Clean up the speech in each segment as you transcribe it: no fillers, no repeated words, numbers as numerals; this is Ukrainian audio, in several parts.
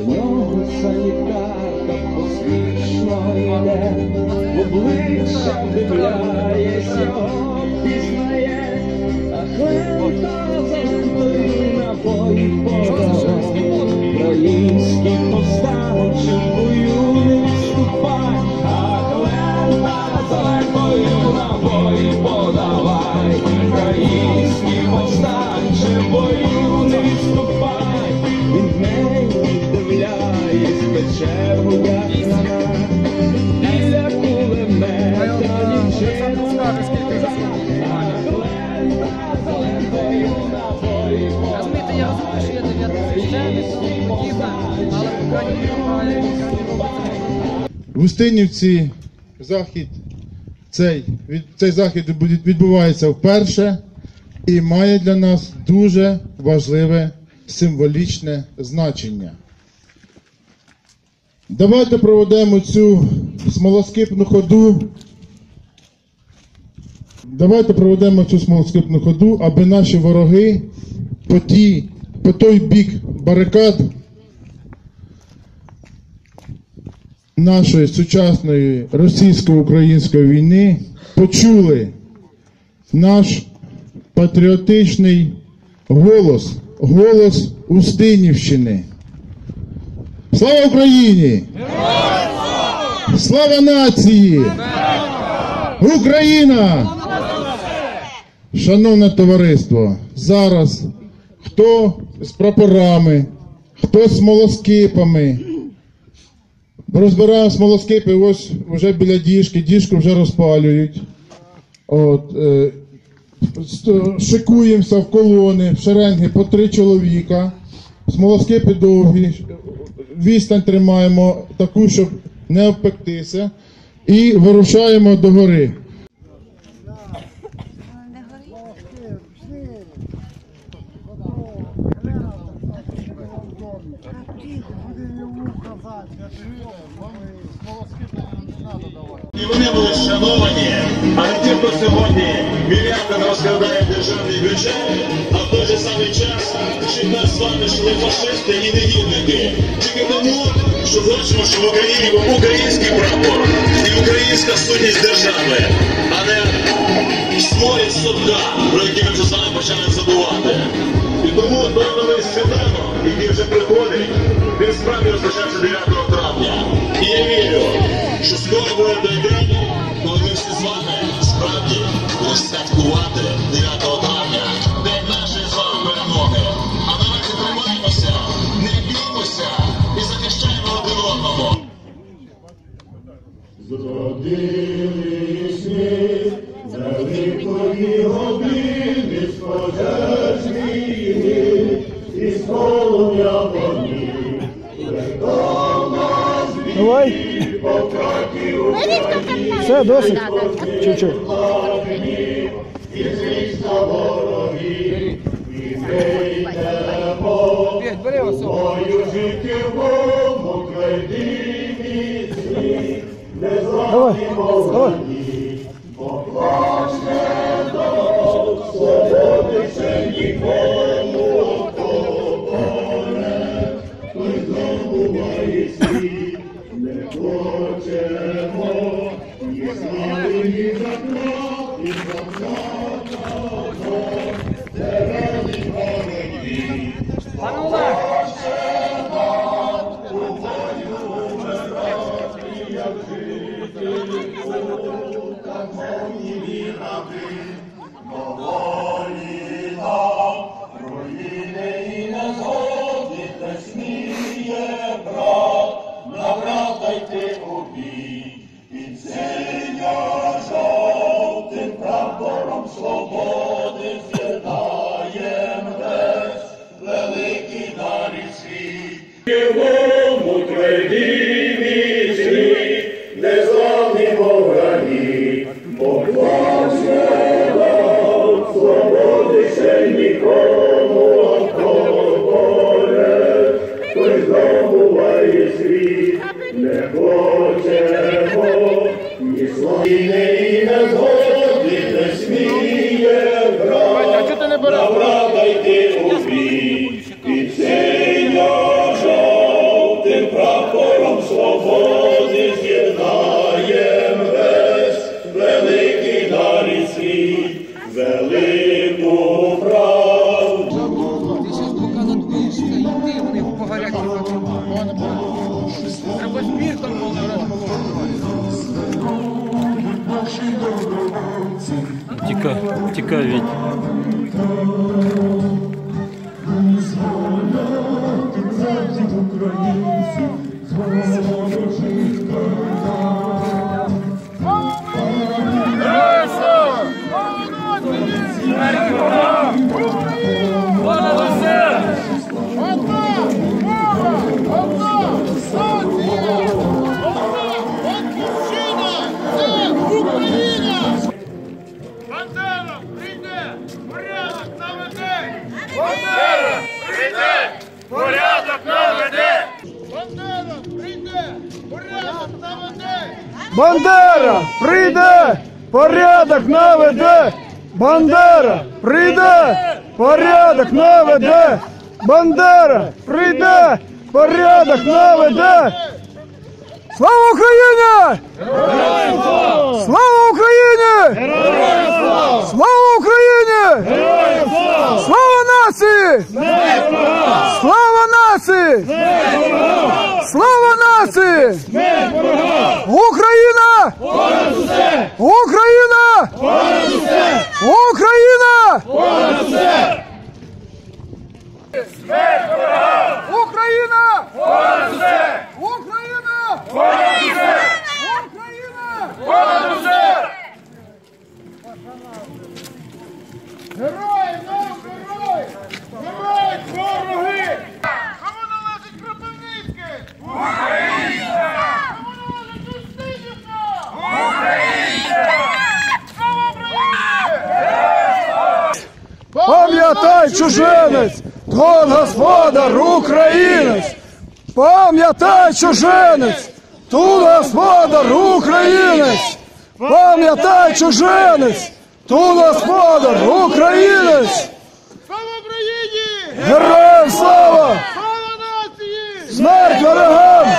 до нього санітарка посмішно йде, в обличчя вдивляється, пізнає, а хлеб-то завжди напоїть подав. Українські повстану чергую не відступай, а хлеб-то завжди напоїть подавай. Українські повстану чергую не відступай, він в неї дивляє, спече в руках нога, біля кулемета дівчина назад, а хлеб-то завжди напоїть подавай. Густинівці цей захід відбувається вперше і має для нас дуже важливе символічне значення. Давайте проведемо цю смолоскипну ходу. Давайте проведемо цю смолоскипну ходу, аби наші вороги по той бік барикад нашої сучасної російсько-української війни почули наш патріотичний голос, голос Устинівщини. Слава Україні! Слава нації! Україна! Шановне товариство, зараз хто з прапорами, хто з смолоскипами. Розбираємо смолоскипи, ось вже біля діжки, діжку вже розпалюють. Шикуємося в колони, в шеренги по 3 чоловіка. Смолоскипи довгі, відстань тримаємо таку, щоб не обпектися. І вирушаємо до гори. І вони були шановані, а не ті, хто сьогодні мільярдами розкрадає державний бюджет, а в той же самий час, що нас з вами шли фашисти і негідники. Тільки тому, що хочемо, що в Україні був український прапор і українська сутність держави, а не сморід сотка, про які ми вже з вами почали забувати. І тому той новий світанок, який вже приходить, він справді розпочався 9 травня. І я вірю, що скоро буде той день, коли ми всі з вами справді будемо святкувати 9 травня, день нашої з вами перемоги. А наразі тримаємося, не біймося і захищаємо один одного. Зродились ми за великої години, з пожежні і з полум'я вогні. Давай. Все, досить. Чуть-чуть. Давай, давай. Правда йти у бій, і синьо-жовтим Какой мир там полный раз. Тика ведь. Бандера, прийде, порядок наведе! Бандера, прийде, порядок наведе! Бандера, прийде, порядок наведе! Слава Україні! Героям слава! Слава Україні! Героям слава! Слава Україні! Героям слава! Слава нації! Слава нації! Слава нації! Україна! Понад усе! Україна! Понад усе! Україна! Понад усе! Смерть ворогам! Україна! Понад усе! Україна! Понад усе! Україна! Понад усе! Герої, нам герої! Герої, вороги! Кому належить Кропивницьке? Україна! Пам'ятай, чужинець, твон господар українець! Пам'ятай, чужинець, тут господар українець! Пам'ятай, чужинець, тут господар українець! Слава Україні! Героям слава! Слава нації! Смерть ворогам! Україна!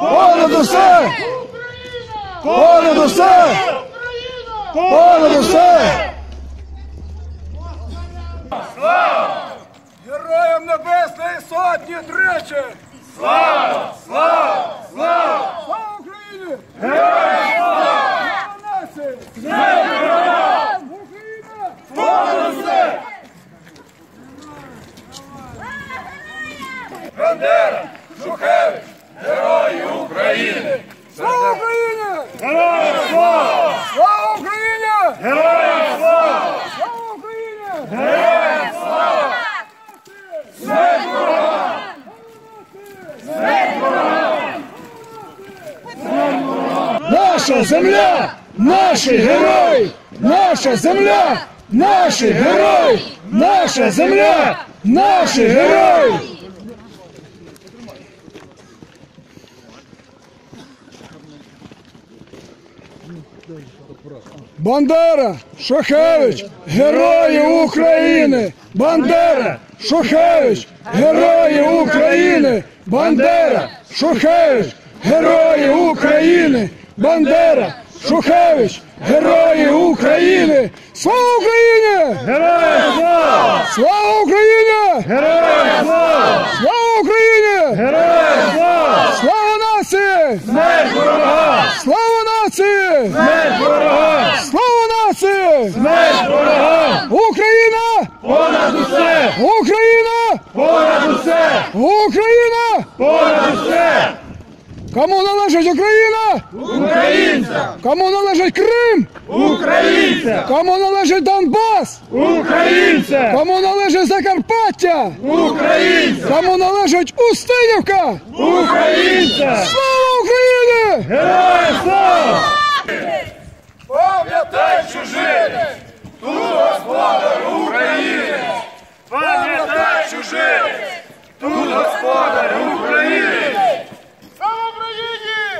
Понад усе! Понад усе! Понад усе! Героям Небесної Сотні тричі! Слава! Слава! Слава! Слава Україні! Героям слава! Слава нації! Смерть ворогам! Україна! Понад усе! Бандера! Шухевич! Герої України! Слава Україні! Героям слава! Слава Україні! Героям слава! Слава Україні! Героям слава! Смерть ворогам! Смерть ворогам! Смерть ворогам! Наша земля! Наші герої! Наша земля! Наші герої! Наша земля! Наші герої! Бандера, Шухевич, герої України! Бандера, Шухевич, герої України! Бандера, Шухевич, герої України! Бандера, Шухевич, герої України! Слава Україні! Героям слава! Слава Україні! Героям слава! Слава Україні! Героям слава! Слава нації! Смерть ворогам! Слава нації! Смерть ворогам! Слава нації! Смерть ворогам! Україна! Понад усе! Україна! Понад усе! Україна! Понад усе! Кому належить Україна? Українцям! Кому належить Крим? Українцям! Кому належить Донбас? Українцям! Кому належить Закарпаття? Українцям! Кому належить Устинівка? Українцям! Слава Україні! Героям слава! Пам'ятай, чужинець, тут господар України! Пам'ятай, чужинець, тут господар України!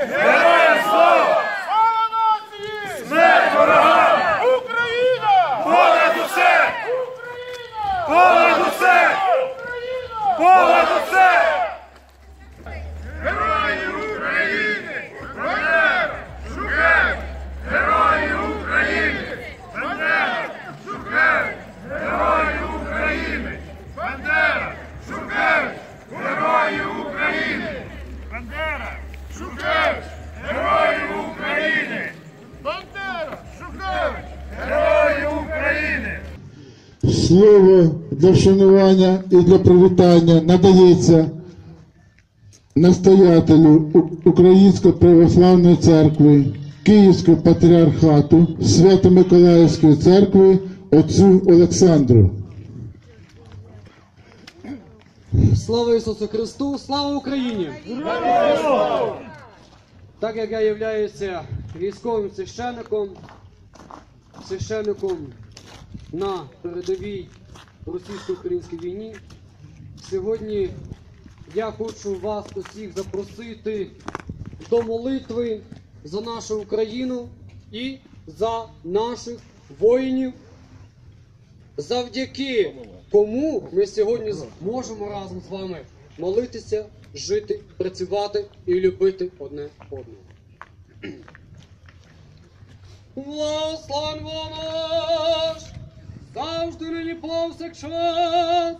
Героям слава! Слава нації! Смерть ворогам! Україна! Понад усе! Україна! Понад усе! Україна! Понад усе! Герої України! Бандера! Шухевич! Герої України! Бандера! Шухевич! Герої України! Бандера! Шухевич! Герої України! для вшанування і для привітання надається настоятелю Української православної церкви Київського патріархату Свято-Миколаївської церкви отцю Олександру. Слава Ісусу Христу! Слава Україні! Так як я являюся військовим священником, на передовій російсько-українській війні, сьогодні я хочу вас усіх запросити до молитви за нашу Україну і за наших воїнів, завдяки кому ми сьогодні можемо разом з вами молитися, жити, працювати і любити одне одного. Благословен наш, завжди нині повсякчас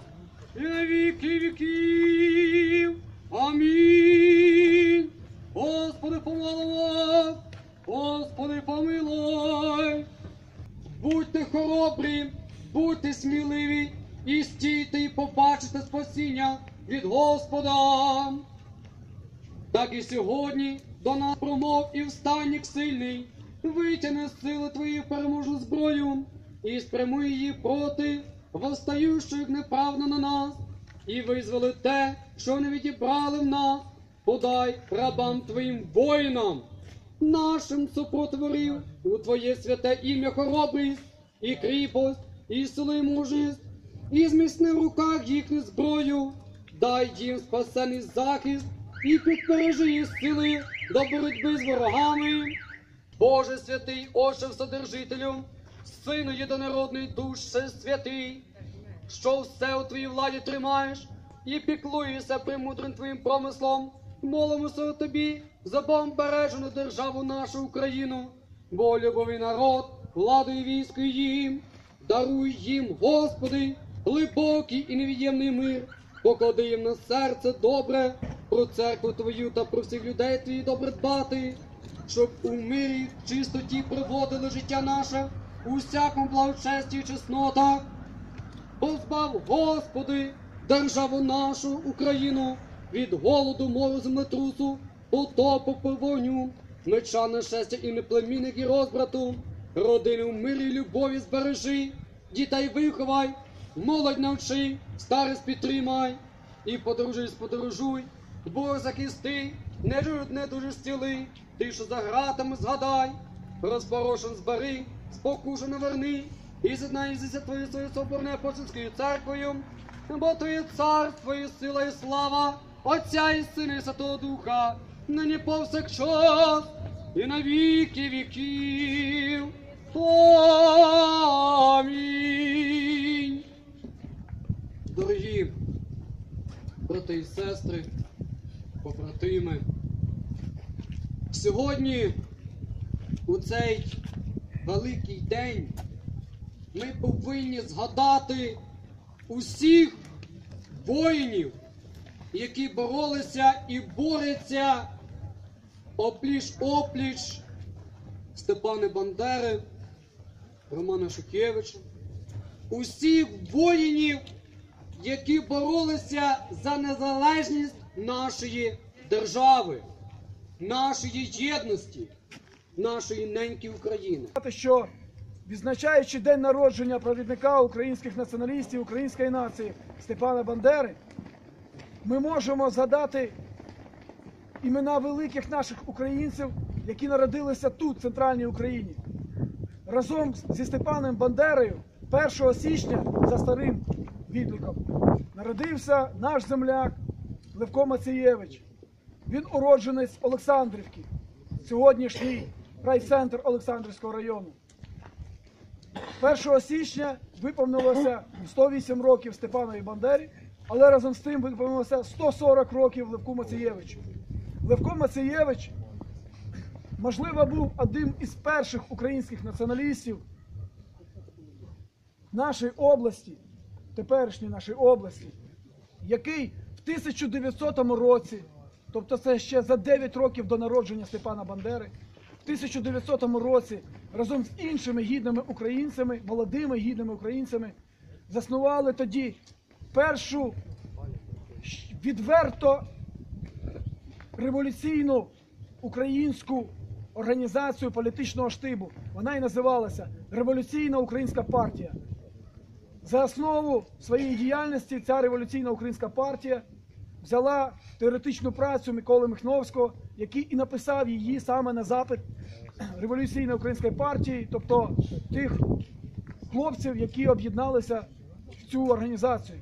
і на віки віків. Амінь. Господи, помилуй, Господи, помилуй. Будьте хоробрі, будьте сміливі і стійте, і побачите спасіння від Господа. Так і сьогодні до нас промов і встанник сильний, витягни з сили твої переможну зброю і спрямуй її проти восстающих неправно на нас, і визволи те, що не відібрали в нас. Подай рабам твоїм воїнам, нашим супротворів, у твоє святе ім'я хоробрість і кріпость, і сили і мужність, і зміцни в руках їхню зброю, дай їм спасений захист і підбережи їх сили до боротьби з ворогами. Боже святий, Отче Вседержителю, Сину єдинородний, Душе святий, що все у твоїй владі тримаєш і піклуєшся премудрим твоїм промислом, молимося тобі за бомбережену державу нашу Україну, бо любовий народ, владу і військо їм. Даруй їм, Господи, глибокий і невід'ємний мир, поклади їм на серце добре, про церкву твою та про всіх людей твої добре дбати, щоб у мирі, в чистоті проводили життя наше, у всякому благочесті і чеснотах. Позбав, Господи, державу нашу Україну від голоду, мору, землетрусу, потопу, повоню, меча, нещастя і неплемінних і розбрату. Родини в мирі і любові збережи, дітей виховай, молодь навчи, старість підтримай, і подорожуй, Бог захисти, недужих зціли, ти, що за гратами згадай, розпорошен збери, спокушено верни, і з'єднайся твоєю соборною апостольською церквою, бо твоє царство і сила і слава, Отця і Сина і Святого Духа, нині повсякчас і на віки віків. Амінь. Дорогі брати і сестри, побратими, сьогодні у цей великий день ми повинні згадати усіх воїнів, які боролися і борються опліч-опліч Степана Бандери, Романа Шухевича, усіх воїнів, які боролися за незалежність нашої держави, нашої єдності, нашої неньки України. Що, відзначаючи день народження провідника українських націоналістів, української нації Степана Бандери, ми можемо згадати імена великих наших українців, які народилися тут, в Центральній Україні. Разом зі Степаном Бандерою 1 січня, за старим відліком, народився наш земляк Левко Мацієвич. Він уродженець Олександрівки, сьогоднішній райцентр Олександрівського району. 1 січня виповнилося 108 років Степанові Бандері, але разом з тим виповнилося 140 років Левку Мацієвичу. Левко Мацієвич, можливо, був одним із перших українських націоналістів нашої області, теперішньої нашої області, який в 1900 році, тобто це ще за 9 років до народження Степана Бандери, в 1900 році разом з іншими гідними українцями, молодими гідними українцями, заснували тоді першу відверто революційну українську організацію політичного штибу. Вона і називалася Революційна Українська партія. За основу своєї діяльності ця Революційна Українська партія взяла теоретичну працю Миколи Михновського, який і написав її саме на запит Революційної Української партії, тобто тих хлопців, які об'єдналися в цю організацію.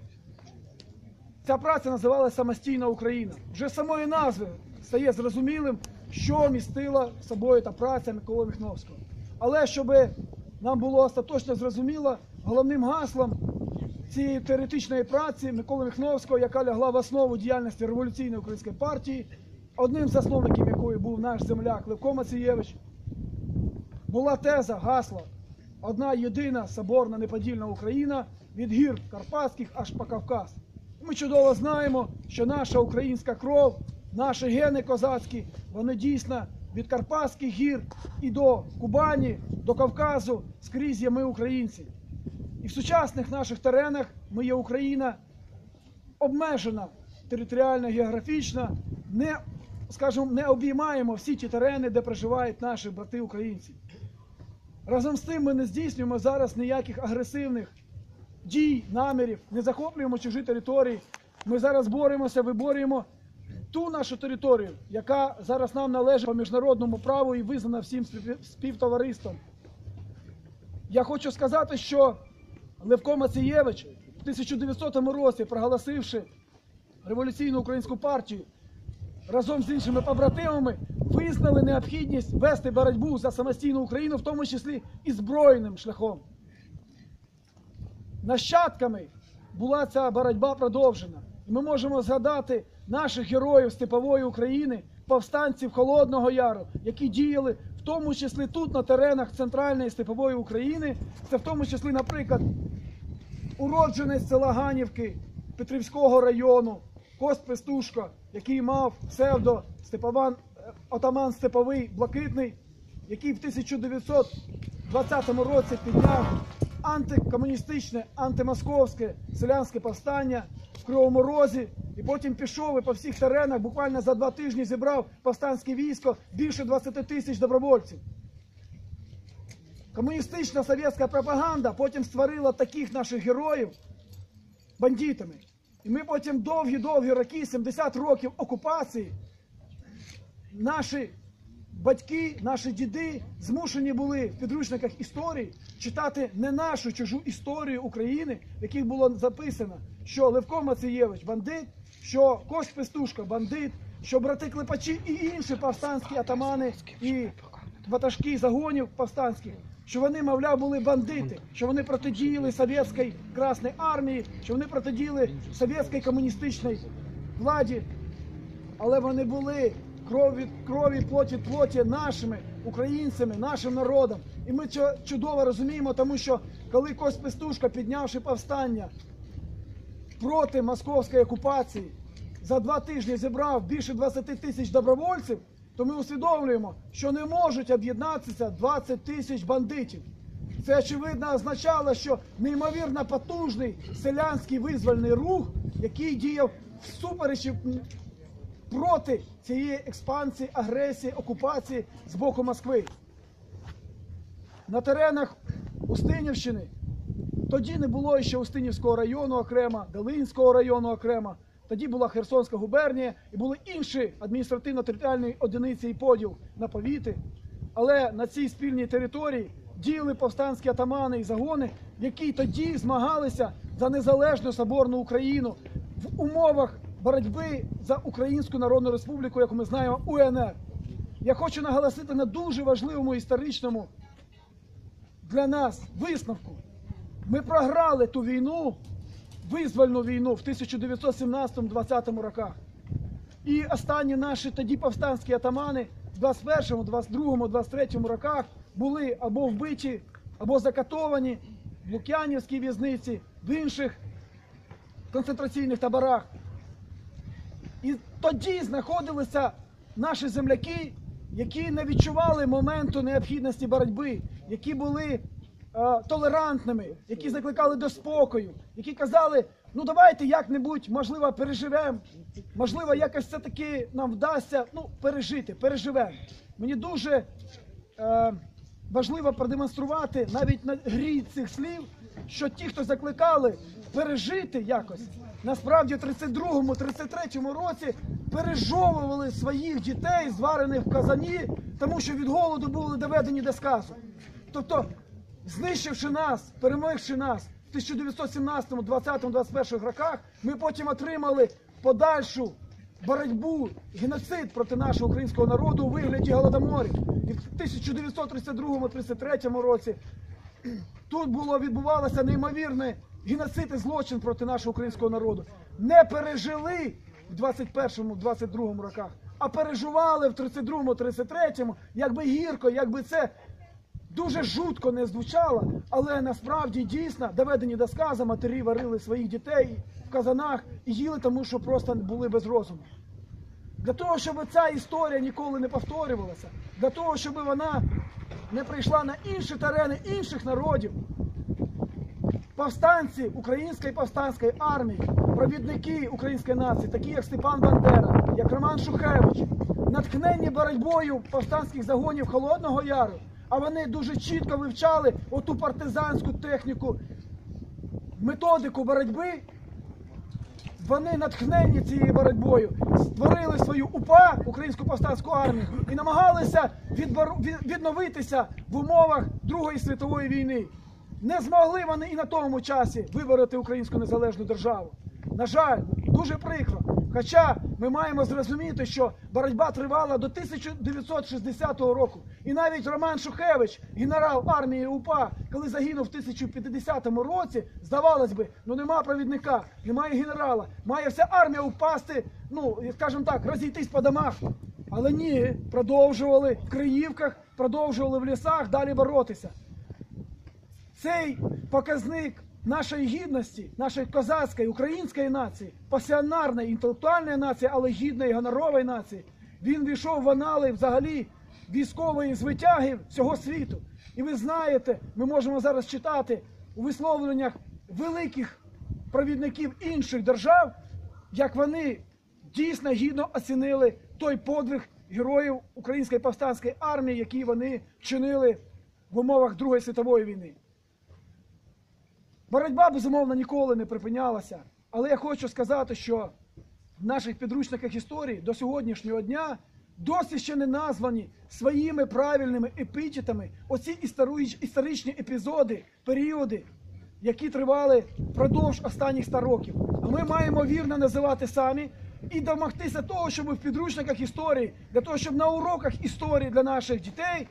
Ця праця називалася «Самостійна Україна». Вже з самої назви стає зрозумілим, що містила собою та праця Миколи Михновського. Але, щоб нам було остаточно зрозуміло, головним гаслом цієї теоретичної праці Миколи Михновського, яка лягла в основу діяльності Революційної Української партії, одним з засновників якої був наш земляк Левко Мацієвич, була теза, гасло «Одна єдина соборна неподільна Україна від гір Карпатських аж по Кавказ». Ми чудово знаємо, що наша українська кров, наші гени козацькі, вони дійсно від Карпатських гір і до Кубані, до Кавказу, скрізь є ми українці. І в сучасних наших теренах ми є Україна обмежена територіально, географічно, не обіймаємо всі ті терени, де проживають наші брати-українці. Разом з тим ми не здійснюємо зараз ніяких агресивних дій, намірів, не захоплюємо чужі території. Ми зараз боремося, виборюємо ту нашу територію, яка зараз нам належить по міжнародному праву і визнана всім співтовариством. Я хочу сказати, що Левко Мацієвич в 1900 році, проголосивши Революційну Українську партію, разом з іншими побратимами визнали необхідність вести боротьбу за самостійну Україну, в тому числі і збройним шляхом. Нащадками була ця боротьба продовжена. І ми можемо згадати наших героїв степової України, повстанців Холодного Яру, які діяли в тому числі тут, на теренах центральної степової України. Це в тому числі, наприклад, уродженець села Ганівки Петрівського району Кость Пестушко, який мав псевдо Отаман Степовий Блакитний, який в 1920 році підняв антикомуністичне, антимосковське селянське повстання в Кривому Розі, і потім пішов і по всіх теренах буквально за 2 тижні зібрав повстанське військо більше 20 тисяч добровольців. Комуністична совєтська пропаганда потім створила таких наших героїв бандитами. І ми потім довгі-довгі роки, 70 років окупації, наші батьки, наші діди змушені були в підручниках історії читати не нашу чужу історію України, в яких було записано, що Левко Мацієвич – бандит, що Кость Пестушко – бандит, що брати Клепачі і інші повстанські атамани і ватажки загонів повстанських, що вони, мовляв, були бандити, що вони протидіяли совєтській Красній армії, що вони протидіяли совєтській комуністичній владі, але вони були кров від крові, плоть від плоті нашими українцями, нашим народом. І ми це чудово розуміємо, тому що коли Кость Пестушко, піднявши повстання проти московської окупації, за 2 тижні зібрав більше 20 тисяч добровольців, то ми усвідомлюємо, що не можуть об'єднатися 20 тисяч бандитів. Це, очевидно, означало, що неймовірно потужний селянський визвольний рух, який діяв всупереч проти цієї експансії, агресії, окупації з боку Москви. На теренах Устинівщини, тоді не було ще Устинівського району окремо, Долинського району окремо, тоді була Херсонська губернія і були інші адміністративно-територіальні одиниці і поділ на повіти. Але на цій спільній території діяли повстанські атамани і загони, які тоді змагалися за незалежну соборну Україну в умовах боротьби за Українську Народну Республіку, яку ми знаємо, УНР. Я хочу наголосити на дуже важливому історичному для нас висновку. Ми програли ту війну, визвольну війну в 1917-20 роках. І останні наші тоді повстанські атамани в 21-му, 22-му, 23-му роках були або вбиті, або закатовані в Лук'янівській в'язниці, в інших концентраційних таборах. І тоді знаходилися наші земляки, які не відчували моменту необхідності боротьби, які були толерантними, які закликали до спокою, які казали, ну давайте як-небудь, можливо, переживемо, можливо, якось це таки нам вдасться, ну, пережити, переживемо. Мені дуже важливо продемонструвати навіть на грі цих слів, що ті, хто закликали пережити якось, насправді в 32-му, 33-му році пережовували своїх дітей, зварених в казані, тому що від голоду були доведені до сказу. Тобто, знищивши нас, перемогши нас в 1917, 20, 21 роках, ми потім отримали подальшу боротьбу, геноцид проти нашого українського народу у вигляді голодоморів. І в 1932-33 році тут відбувалося неймовірний геноцид і злочин проти нашого українського народу. Не пережили в 21-22 роках, а переживали в 32-33, якби гірко, якби це дуже жутко не звучало, але насправді дійсно доведені до сказу, матері варили своїх дітей в казанах і їли, тому що просто були без розуму. Для того, щоб ця історія ніколи не повторювалася, для того, щоб вона не прийшла на інші терени інших народів, повстанці Української повстанської армії, провідники української нації, такі як Степан Бандера, як Роман Шухевич, натхненні боротьбою повстанських загонів Холодного Яру, а вони дуже чітко вивчали оту партизанську техніку, методику боротьби. Вони натхнені цією боротьбою, створили свою УПА, Українську повстанську армію, і намагалися відновитися в умовах Другої світової війни. Не змогли вони і на тому часі вибороти українську незалежну державу. На жаль, дуже прикро. Хоча ми маємо зрозуміти, що боротьба тривала до 1960 року. І навіть Роман Шухевич, генерал армії УПА, коли загинув в 1950 році, здавалось би, ну нема провідника, немає генерала, має вся армія впасти, ну, скажімо так, розійтись по домах. Але ні, продовжували в Криївках, продовжували в лісах далі боротися. Цей показник нашої гідності, нашої козацької, української нації, пасіонарної, інтелектуальної нації, але гідної, гонорової нації, він війшов в анали взагалі військової звитяги всього світу. І ви знаєте, ми можемо зараз читати у висловленнях великих провідників інших держав, як вони дійсно гідно оцінили той подвиг героїв Української повстанської армії, який вони чинили в умовах Другої світової війни. Боротьба, безумовно, ніколи не припинялася, але я хочу сказати, що в наших підручниках історії до сьогоднішнього дня досі ще не названі своїми правильними епітетами оці історичні епізоди, періоди, які тривали впродовж останніх 100 років. А ми маємо вірно називати самі і домогтися того, щоб в підручниках історії, для того, щоб на уроках історії для наших дітей,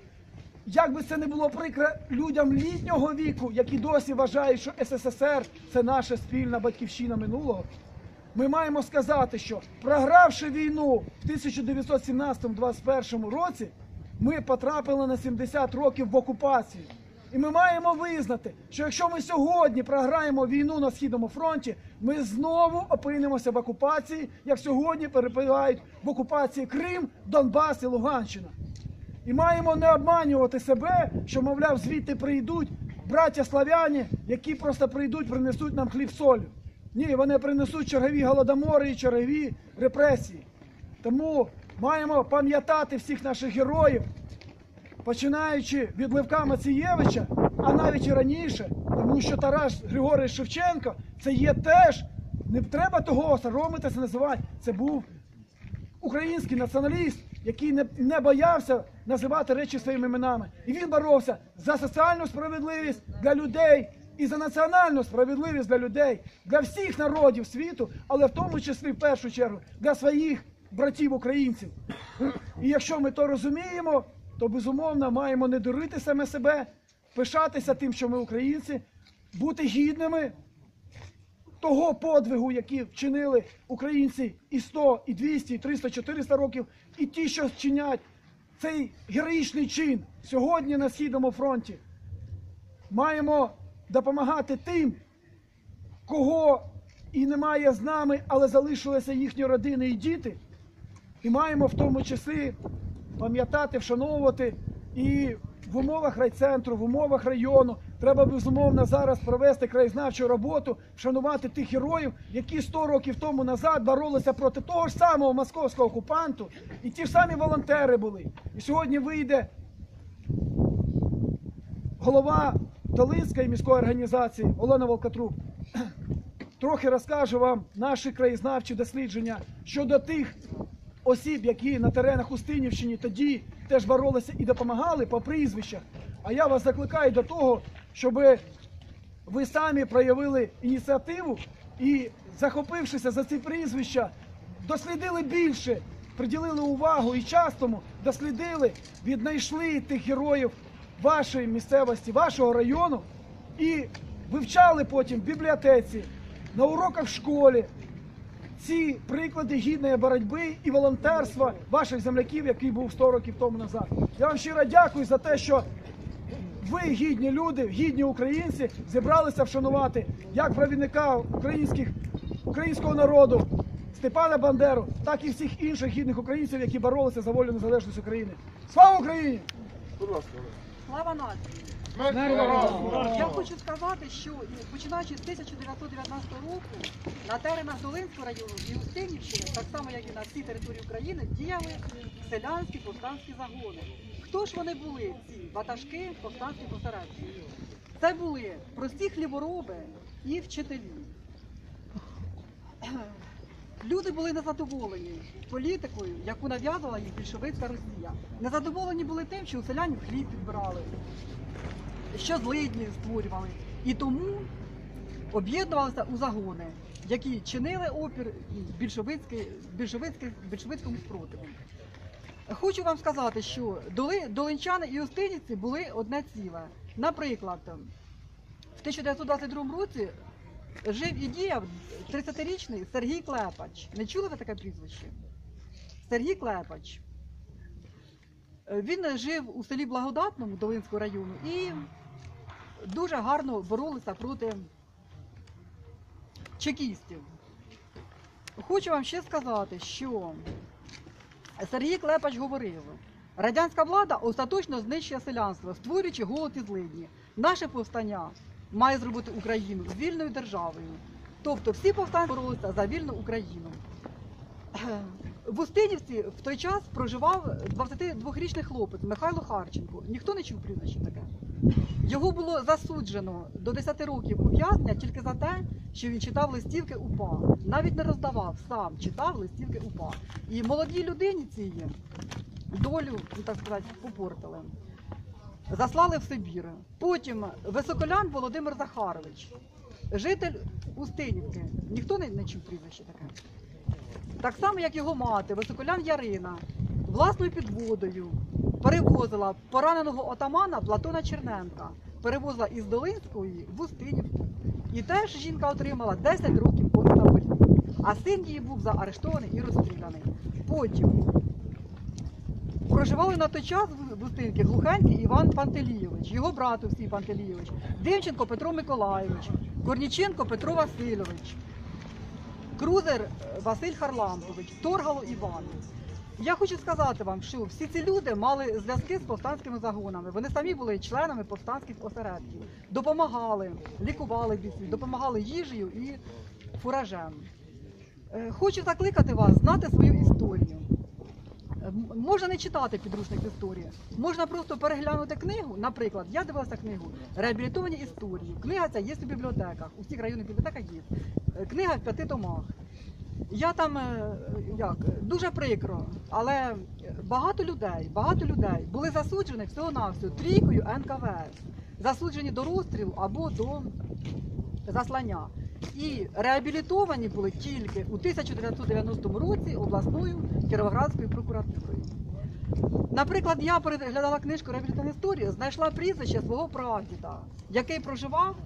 як би це не було прикро людям літнього віку, які досі вважають, що СССР – це наша спільна батьківщина минулого, ми маємо сказати, що програвши війну в 1917-21 році, ми потрапили на 70 років в окупацію. І ми маємо визнати, що якщо ми сьогодні програємо війну на Східному фронті, ми знову опинимося в окупації, як сьогодні перебувають в окупації Крим, Донбас і Луганщина. І маємо не обманювати себе, що, мовляв, звідти прийдуть браття слав'яни, які просто прийдуть, принесуть нам хліб соль. Ні, вони принесуть чергові голодомори і чергові репресії. Тому маємо пам'ятати всіх наших героїв, починаючи від Левка Мацієвича, а навіть і раніше, тому що Тарас Григорович Шевченко, це є теж, не треба того соромитися називати, це був український націоналіст, який не боявся називати речі своїми іменами. І він боровся за соціальну справедливість для людей і за національну справедливість для людей, для всіх народів світу, але в тому числі, в першу чергу, для своїх братів-українців. І якщо ми то розуміємо, то, безумовно, маємо не дурити саме себе, пишатися тим, що ми українці, бути гідними того подвигу, який вчинили українці і 100, і 200, і 300, 400 років, і ті, що вчинять цей героїчний чин сьогодні на Східному фронті. Маємо допомагати тим, кого і немає з нами, але залишилися їхні родини і діти. І маємо в тому числі пам'ятати, вшановувати і в умовах райцентру, в умовах району, Треба, безумовно, зараз провести краєзнавчу роботу, вшанувати тих героїв, які 100 років тому назад боролися проти того ж самого московського окупанту, і ті ж самі волонтери були. І сьогодні вийде голова Долинської міської організації Олена Волкотруб. Трохи розкажу вам наші краєзнавчі дослідження щодо тих осіб, які на теренах Устинівщини тоді теж боролися і допомагали по прізвищах. А я вас закликаю до того, щоб ви самі проявили ініціативу і, захопившися за ці прізвища, дослідили більше, приділили увагу і час тому, дослідили, віднайшли тих героїв вашої місцевості, вашого району і вивчали потім в бібліотеці, на уроках в школі ці приклади гідної боротьби і волонтерства ваших земляків, який був 100 років тому назад. Я вам щиро дякую за те, що ви, гідні люди, гідні українці, зібралися вшанувати як провідника українського народу Степана Бандеру, так і всіх інших гідних українців, які боролися за волю і незалежність України. Слава Україні! Слава нації! Я хочу сказати, що починаючи з 1919 року на теренах Долинського району і Устинівщини, так само як і на всій території України, діяли селянські повстанські загони. Хто ж вони були, ці ватажки повстанські посередки? Це були прості хлібороби і вчителі. Люди були незадоволені політикою, яку нав'язала їм більшовицька Росія. Незадоволені були тим, що у селянів хліб підбирали, що злидні створювали. І тому об'єднувалися у загони, які чинили опір більшовицькому спротиву. Хочу вам сказати, що долинчани і устинівці були одне ціле. Наприклад, в 1922 році жив і діяв 30-річний Сергій Клепач. Не чули ви таке прізвище? Сергій Клепач. Він жив у селі Благодатному Долинського району і дуже гарно боролися проти чекістів. Хочу вам ще сказати, що Сергій Клепач говорив: радянська влада остаточно знищує селянство, створюючи голод і злидні. Наше повстання має зробити Україну вільною державою. Тобто всі повстанці боролися за вільну Україну. В Устинівці в той час проживав 22-річний хлопець Михайло Харченко. Ніхто не чув прізвище таке. Його було засуджено до 10 років ув'язнення тільки за те, що він читав листівки УПА. Навіть не роздавав, сам читав листівки УПА. І молодій людині цієї долю, так сказати, попортили. Заслали в Сибір. Потім Високолян Володимир Захарович, житель Устинівки. Ніхто не чув прізвище таке. Так само, як його мати, Високолян Ярина, власною підводою перевозила пораненого отамана Платона Черненка. Перевозила із Долинської в Устинівку. І теж жінка отримала 10 років понад таборів. А син її був заарештований і розстріляний. Потім проживали на той час в Устинівці Глухенський Іван Пантелійович, його брат Усій Пантелійович, Демченко Петро Миколайович, Корніченко Петро Васильович, Крузер Василь Харлампович, Торгало Іван. Я хочу сказати вам, що всі ці люди мали зв'язки з повстанськими загонами. Вони самі були членами повстанських осередків. Допомагали, лікували бійців, допомагали їжею і фуражем. Хочу закликати вас знати свою історію. Можна не читати підручник з історії, можна просто переглянути книгу. Наприклад, я дивилася книгу «Реабілітовані історії». Книга ця є у бібліотеках, у всіх районних бібліотеках є. Книга в 5 томах. Я там, дуже прикро, але багато людей були засуджені всього-навсього трійкою НКВС. Засуджені до розстрілу або до заслання. І реабілітовані були тільки у 1990 році обласною Кіровоградською прокуратурою. Наприклад, я переглядала книжку «Реабілітовані історії», знайшла прізвище свого прадіда, який проживав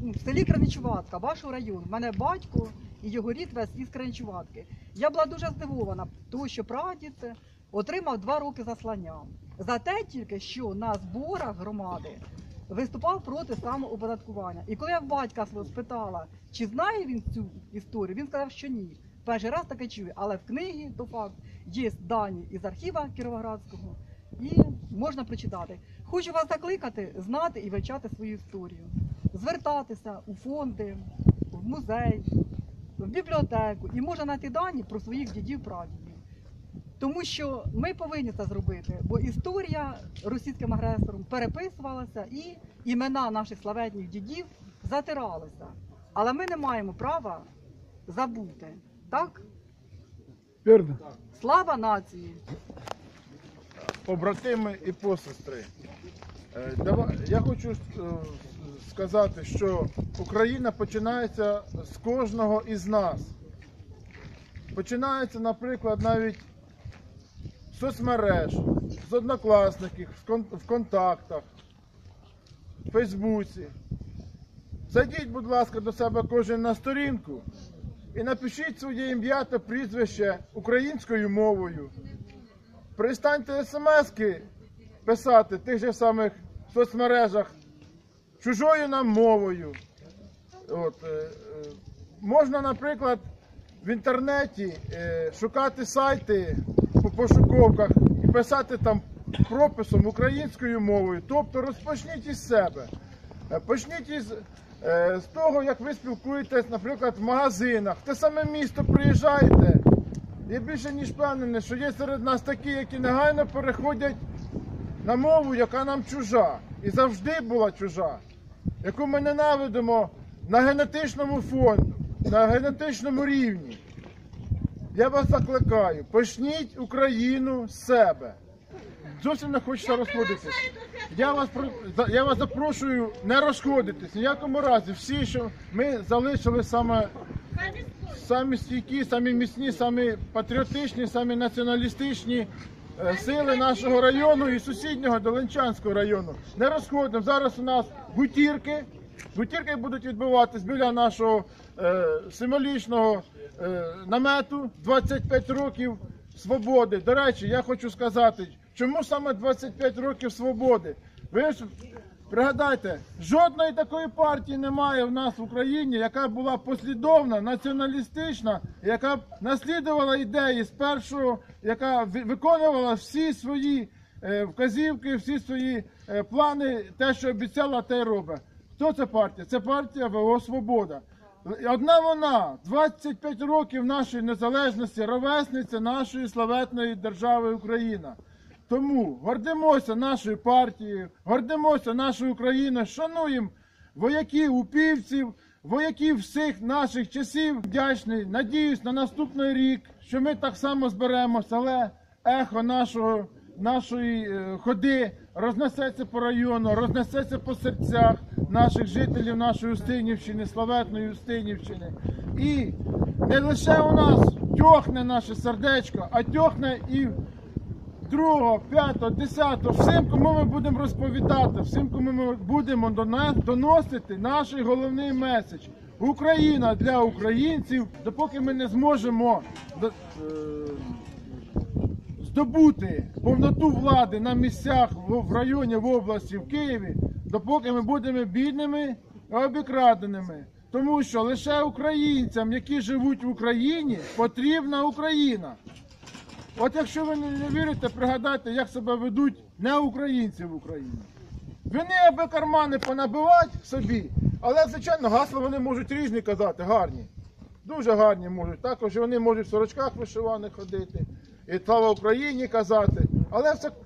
в селі Краничуватка, вашого району. У мене батько і його рід весь із Краничуватки. Я була дуже здивована, тому що прадід отримав 2 роки заслання. За те тільки, що на зборах громади виступав проти самооподаткування. І коли я в батька спитала, чи знає він цю історію, він сказав, що ні. Перший раз таке чую, але в книгі, то факт, є дані із архіва Кіровоградського, і можна прочитати. Хочу вас закликати знати і вивчати свою історію. Звертатися у фонди, в музей, в бібліотеку і можна знайти дані про своїх дідів-прадідів. Тому що ми повинні це зробити, бо історія російським агресором переписувалася і імена наших славетних дідів затиралися. Але ми не маємо права забути. Так? Вірно. Слава нації! Побратими і посестри, я хочу сказати, що Україна починається з кожного із нас. Починається, наприклад, навіть з соцмереж, з однокласників, в контактах, в Фейсбуці. Зайдіть, будь ласка, до себе кожен на сторінку і напишіть своє ім'я та прізвище українською мовою. Перестаньте смски писати в тих же самих соцмережах чужою нам мовою. От. Можна, наприклад, в інтернеті шукати сайти по пошуковках і писати там прописом українською мовою. Тобто розпочніть із себе. Почніть з того, як ви спілкуєтесь, наприклад, в магазинах. В те саме місто приїжджаєте. Я більше ніж впевнений, що є серед нас такі, які негайно переходять на мову, яка нам чужа. І завжди була чужа. Яку ми ненавидимо на генетичному фоні, на генетичному рівні. Я вас закликаю, почніть Україну з себе. Зовсім не хочеться розходитися. Я вас запрошую не розходитись. Ніякому разі. Всі, що ми залишили самі стійкі, самі міцні, самі патріотичні, самі націоналістичні сили нашого району і сусіднього Долинчанського району. Не розходимо. Зараз у нас гутірки. Гутірки будуть відбуватись біля нашого символічного намету 25 років свободи. До речі, я хочу сказати, чому саме 25 років свободи? Ви ж пригадайте, жодної такої партії немає в нас в Україні, яка була послідовна, націоналістична, яка наслідувала ідеї з першого, яка виконувала всі свої вказівки, всі свої плани, те, що обіцяла, те й робить. Хто це партія? Це партія ВО «Свобода». Одна вона, 25 років нашої незалежності, ровесниця нашої славетної держави Україна. Тому гордимося нашою партією, гордимося нашою Україною, шануємо вояків, упівців, вояків всіх наших часів. Вдячний, надіюсь на наступний рік, що ми так само зберемося, але ехо нашої ходи рознесеться по району, рознесеться по серцях наших жителів, нашої Устинівщини, славетної Устинівщини. І не лише у нас тьохне наше сердечко, а тьохне і 2, 5, 10, всім, кому ми будемо розповідати, всім, кому ми будемо доносити наш головний меседж. Україна для українців, допоки ми не зможемо здобути повноту влади на місцях, в районі, в області, в Києві, допоки ми будемо бідними і обікраденими. Тому що лише українцям, які живуть в Україні, потрібна Україна. От якщо ви не вірите, пригадайте, як себе ведуть неукраїнці в Україні. Вони аби кармани понабивають собі, але, звичайно, гасла вони можуть різні казати, гарні. Дуже гарні можуть. Також вони можуть в сорочках вишиваних ходити, і слава Україні казати.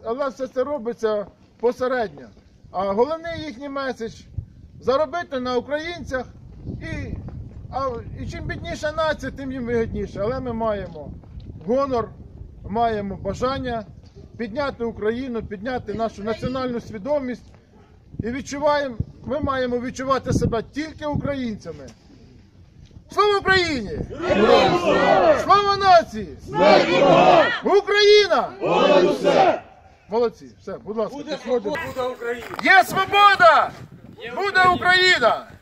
Але все це робиться посередньо. А головний їхній меседж – заробити на українцях. І чим бідніша нація, тим їм вигідніше. Але ми маємо гонор. Маємо бажання підняти Україну, підняти нашу національну свідомість. І ми маємо відчувати себе тільки українцями. Слава Україні! Слава нації! Україна! Молодці! Все, будь ласка, підходимо. Є свобода! Буде Україна!